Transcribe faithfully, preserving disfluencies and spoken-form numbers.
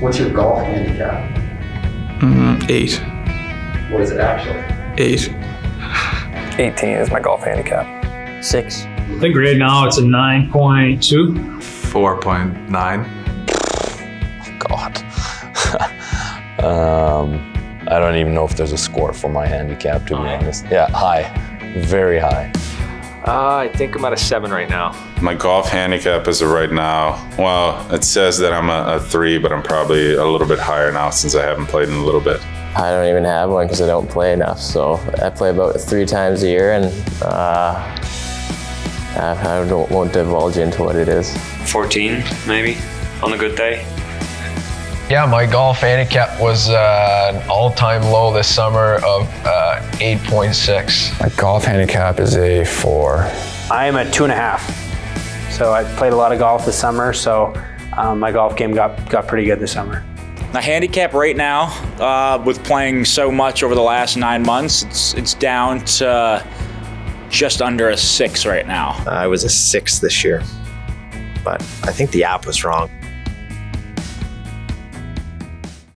What's your golf handicap? Mm, eight. What is it actually? Eight. eighteen is my golf handicap. Six. I think right now it's a nine point two. four point nine. God. um, I don't even know if there's a score for my handicap, to be high. honest. Yeah, high. Very high. Uh, I think I'm at a seven right now. My golf handicap is right now, well, it says that I'm a, a three, but I'm probably a little bit higher now since I haven't played in a little bit. I don't even have one because I don't play enough. So I play about three times a year, and uh, I, I don't won't divulge into what it is. fourteen, maybe, on a good day. Yeah, my golf handicap was uh, an all-time low this summer of uh, eight point six. My golf handicap is a four. I am at two and a half. So I played a lot of golf this summer, so um, my golf game got, got pretty good this summer. My handicap right now, uh, with playing so much over the last nine months, it's, it's down to just under a six right now. I was a six this year, but I think the app was wrong.